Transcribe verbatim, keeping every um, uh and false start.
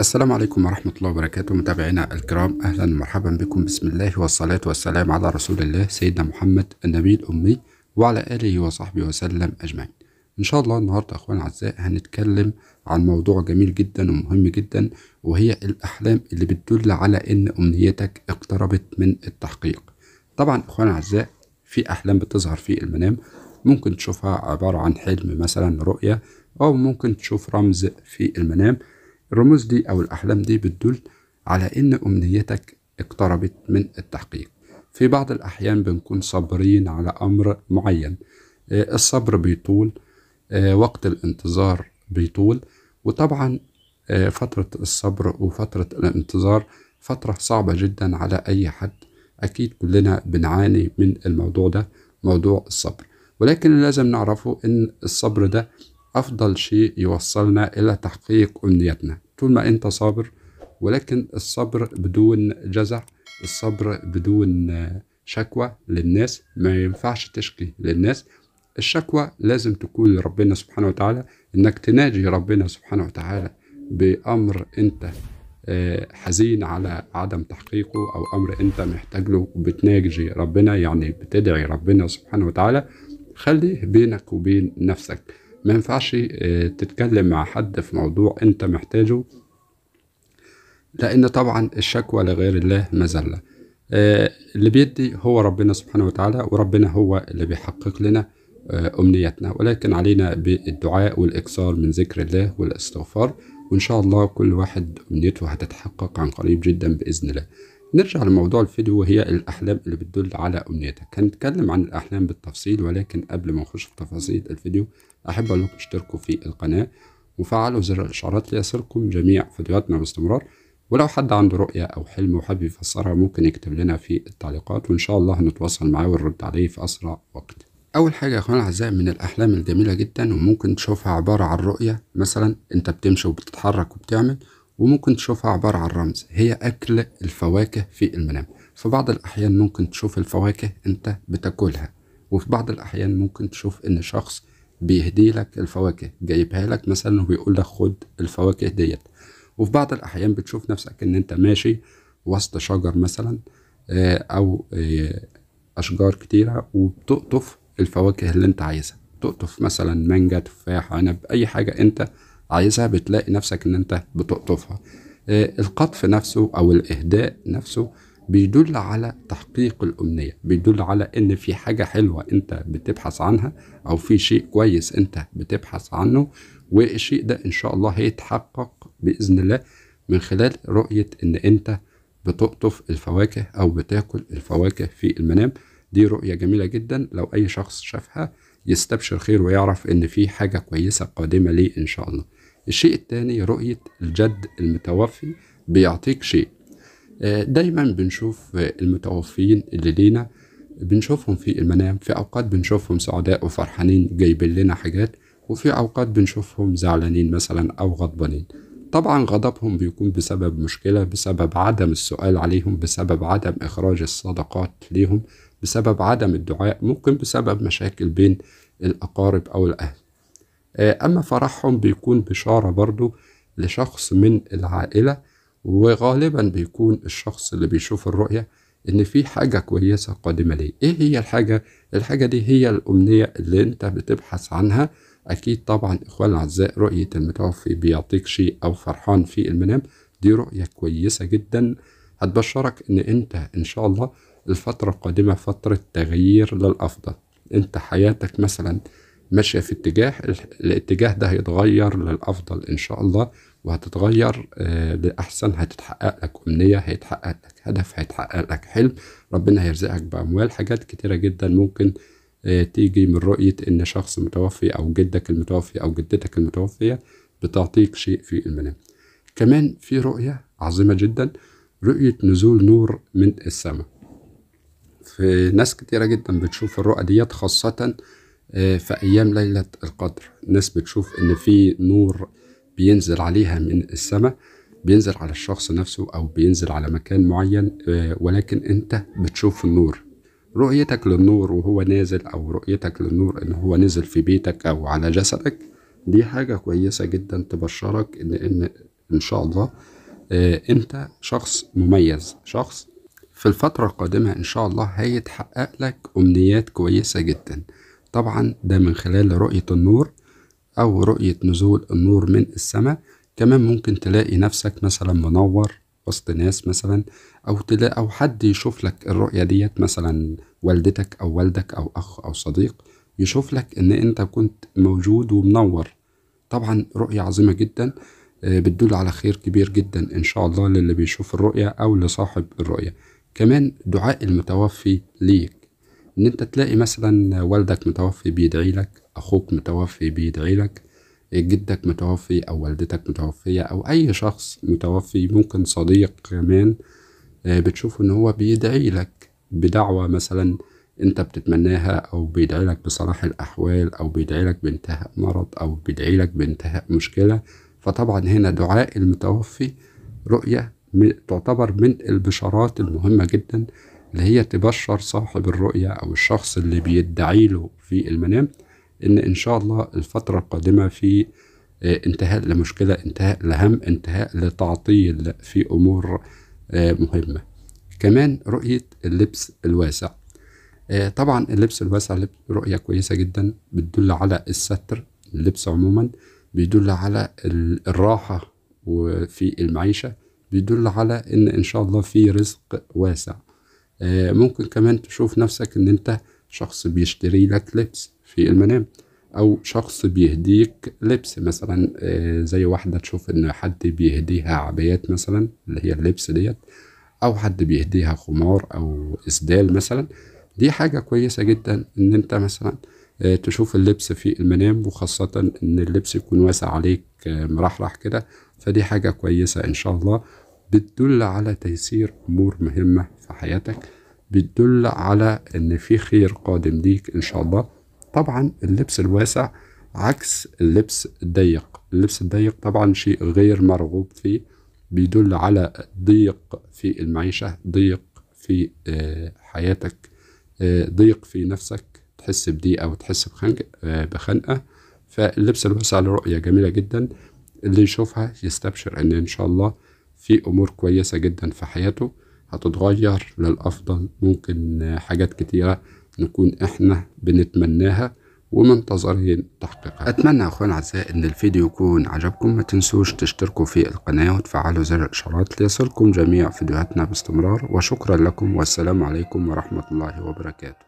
السلام عليكم ورحمة الله وبركاته متابعينا الكرام، أهلا ومرحبا بكم. بسم الله والصلاة والسلام على رسول الله سيدنا محمد النبي الأمي وعلى آله وصحبه وسلم أجمعين. إن شاء الله النهاردة أخوان الأعزاء هنتكلم عن موضوع جميل جدا ومهم جدا، وهي الأحلام اللي بتدل على إن أمنيتك اقتربت من التحقيق. طبعا أخوان الأعزاء في أحلام بتظهر في المنام، ممكن تشوفها عبارة عن حلم مثلا، رؤية، أو ممكن تشوف رمز في المنام. الرموز دي أو الأحلام دي بتدل على إن أمنيتك اقتربت من التحقيق. في بعض الأحيان بنكون صابرين على أمر معين، الصبر بيطول، وقت الانتظار بيطول، وطبعا فترة الصبر وفترة الانتظار فترة صعبة جدا على أي حد، أكيد كلنا بنعاني من الموضوع ده، موضوع الصبر. ولكن لازم نعرفه إن الصبر ده أفضل شيء يوصلنا إلى تحقيق أمنيتنا طول ما أنت صابر. ولكن الصبر بدون جزع، الصبر بدون شكوى للناس، ما ينفعش تشكي للناس. الشكوى لازم تكون لربنا سبحانه وتعالى، إنك تناجي ربنا سبحانه وتعالى بأمر أنت حزين على عدم تحقيقه، أو أمر أنت محتاج له وبتناجي ربنا، يعني بتدعي ربنا سبحانه وتعالى. خليه بينك وبين نفسك، ما ينفعش تتكلم مع حد في موضوع أنت محتاجه، لأن طبعا الشكوى لغير الله مذلة. اللي بيدي هو ربنا سبحانه وتعالى، وربنا هو اللي بيحقق لنا أمنيتنا. ولكن علينا بالدعاء والإكثار من ذكر الله والاستغفار، وإن شاء الله كل واحد أمنيته هتتحقق عن قريب جدا بإذن الله. نرجع لموضوع الفيديو، وهي الأحلام اللي بتدل على أمنيتك. هنتكلم عن الأحلام بالتفصيل، ولكن قبل ما نخش في تفاصيل الفيديو أحب أقول لكم اشتركوا في القناة وفعلوا زر الإشعارات ليصلكم جميع فيديوهاتنا باستمرار. ولو حد عنده رؤية أو حلم وحابب يفسرها ممكن يكتب لنا في التعليقات، وإن شاء الله هنتواصل معاه ونرد عليه في أسرع وقت. أول حاجة يا أخوانا الأعزاء من الأحلام الجميلة جدا، وممكن تشوفها عبارة عن رؤية مثلا، أنت بتمشي وبتتحرك وبتعمل، وممكن تشوفها عبارة عن رمز، هي أكل الفواكه في المنام. في بعض الأحيان ممكن تشوف الفواكه أنت بتاكلها، وفي بعض الأحيان ممكن تشوف إن شخص بيهدي لك الفواكه، جايبها لك مثلا وبيقول لك خد الفواكه ديت. وفي بعض الأحيان بتشوف نفسك إن أنت ماشي وسط شجر مثلا، أو أشجار كتيرة، وبتقطف الفواكه اللي أنت عايزها، تقطف مثلا مانجا، تفاح، عنب، أي حاجة أنت عايزها بتلاقي نفسك ان انت بتقطفها. القطف نفسه او الاهداء نفسه بيدل على تحقيق الامنية، بيدل على ان في حاجة حلوة انت بتبحث عنها، او في شيء كويس انت بتبحث عنه، والشيء ده ان شاء الله هيتحقق باذن الله من خلال رؤية ان انت بتقطف الفواكه او بتاكل الفواكه في المنام. دي رؤية جميلة جدا، لو اي شخص شافها يستبشر خير ويعرف ان في حاجة كويسة قادمة ليه ان شاء الله. الشيء الثاني رؤية الجد المتوفي، بيعطيك شيء. دايما بنشوف المتوفيين اللي لينا بنشوفهم في المنام، في اوقات بنشوفهم سعداء وفرحانين جايبين لنا حاجات، وفي اوقات بنشوفهم زعلانين مثلا او غضبانين. طبعا غضبهم بيكون بسبب مشكلة، بسبب عدم السؤال عليهم، بسبب عدم اخراج الصدقات ليهم، بسبب عدم الدعاء، ممكن بسبب مشاكل بين الأقارب أو الأهل. أما فرحهم بيكون بشارة برضو لشخص من العائلة، وغالبا بيكون الشخص اللي بيشوف الرؤية إن في حاجة كويسة قادمة ليه. إيه هي الحاجة؟ الحاجة دي هي الأمنية اللي أنت بتبحث عنها. أكيد طبعا إخواننا الأعزاء رؤية المتوفي بيعطيك شيء أو فرحان في المنام، دي رؤية كويسة جدا، هتبشرك إن أنت إن شاء الله الفترة القادمة فترة تغيير للأفضل. أنت حياتك مثلا ماشية في اتجاه، الاتجاه ده هيتغير للأفضل إن شاء الله، وهتتغير آه لأحسن، هتتحقق لك أمنية، هيتحقق لك هدف، هيتحقق لك حلم، ربنا هيرزقك بأموال، حاجات كتيرة جدا ممكن آه تيجي من رؤية إن شخص متوفي أو جدك المتوفي أو جدتك المتوفية بتعطيك شيء في المنام. كمان في رؤية عظيمة جدا، رؤية نزول نور من السماء. في ناس كتيرة جدا بتشوف الرؤى ديت، خاصة في أيام ليلة القدر، ناس بتشوف إن في نور بينزل عليها من السماء، بينزل على الشخص نفسه أو بينزل على مكان معين، ولكن أنت بتشوف النور. رؤيتك للنور وهو نازل، أو رؤيتك للنور إن هو نزل في بيتك أو على جسدك، دي حاجة كويسة جدا تبشرك إن إن ان شاء الله آه انت شخص مميز، شخص في الفترة القادمة ان شاء الله هيتحقق لك امنيات كويسة جدا. طبعا ده من خلال رؤية النور او رؤية نزول النور من السماء. كمان ممكن تلاقي نفسك مثلا منور وسط ناس مثلا، او تلاقي او حد يشوف لك الرؤية ديت، مثلا والدتك او والدك او اخ او صديق يشوف لك ان انت كنت موجود ومنور. طبعا رؤية عظيمة جدا بتدل على خير كبير جدا ان شاء الله للي بيشوف الرؤية او لصاحب الرؤية. كمان دعاء المتوفي ليك، ان انت تلاقي مثلا والدك متوفي بيدعي لك، اخوك متوفي بيدعي لك، جدك متوفي او والدتك متوفية، او اي شخص متوفي، ممكن صديق كمان بتشوف ان هو بيدعي لك بدعوة مثلا انت بتتمناها، او بيدعي لك بصلاح الاحوال، او بيدعي لك بانتهاء مرض، او بيدعي لك بانتهاء مشكلة. فطبعا هنا دعاء المتوفي رؤية تعتبر من البشارات المهمة جدا، اللي هي تبشر صاحب الرؤية او الشخص اللي بيدعي له في المنام ان ان شاء الله الفترة القادمة في انتهاء لمشكلة، انتهاء لهم، انتهاء لتعطيل في امور مهمة. كمان رؤية اللبس الواسع. طبعا اللبس الواسع رؤية كويسة جدا، بتدل على الستر. اللبس عموما بيدل على الراحة وفي المعيشة، بيدل على ان ان شاء الله في رزق واسع. ممكن كمان تشوف نفسك ان انت شخص بيشتري لك لبس في المنام، او شخص بيهديك لبس مثلا، زي واحدة تشوف ان حد بيهديها عبايات مثلا اللي هي اللبس ديت، او حد بيهديها خمار او اسدال مثلا. دي حاجة كويسة جدا ان انت مثلا تشوف اللبس في المنام، وخاصة ان اللبس يكون واسع عليك مرحرح كده، فدي حاجة كويسة ان شاء الله بتدل على تيسير امور مهمة في حياتك، بتدل على ان في خير قادم ليك ان شاء الله. طبعا اللبس الواسع عكس اللبس الضيق. اللبس الضيق طبعا شيء غير مرغوب فيه، بيدل على ضيق في المعيشة، ضيق في حياتك، ضيق في نفسك، تحس بضيقة وتحس بخنقة. فاللبس الواسع لرؤية جميلة جدا، اللي يشوفها يستبشر ان ان شاء الله في امور كويسة جدا في حياته هتتغير للافضل. ممكن حاجات كتيرة نكون احنا بنتمناها ومنتظرين تحقيقها. اتمنى اخوان الاعزاء ان الفيديو يكون عجبكم، ما تنسوش تشتركوا في القناة وتفعلوا زر الاشارات ليصلكم جميع فيديوهاتنا باستمرار. وشكرا لكم، والسلام عليكم ورحمة الله وبركاته.